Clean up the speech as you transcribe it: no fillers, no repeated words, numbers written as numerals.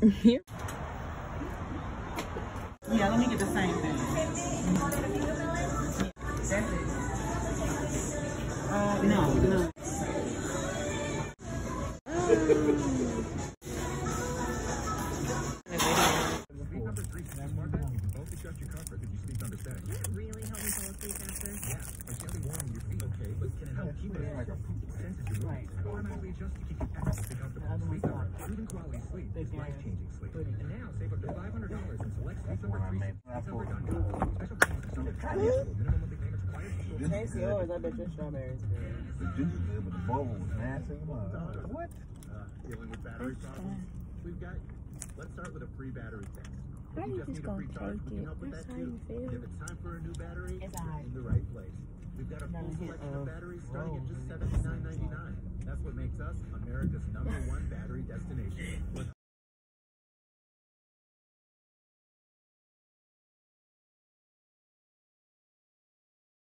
Yeah, let me get the same thing. That's it. No. Taste yours, I bet your strawberries good. This is good with the bowls, man. What? Dealing with battery problems. We've got, let's start with a free battery test. How you just gonna take it? That's how you feel. If it's time for a new battery, it's in the right place. We've got a full selection of batteries starting at just $79.99. That's what makes us America's #1 battery destination.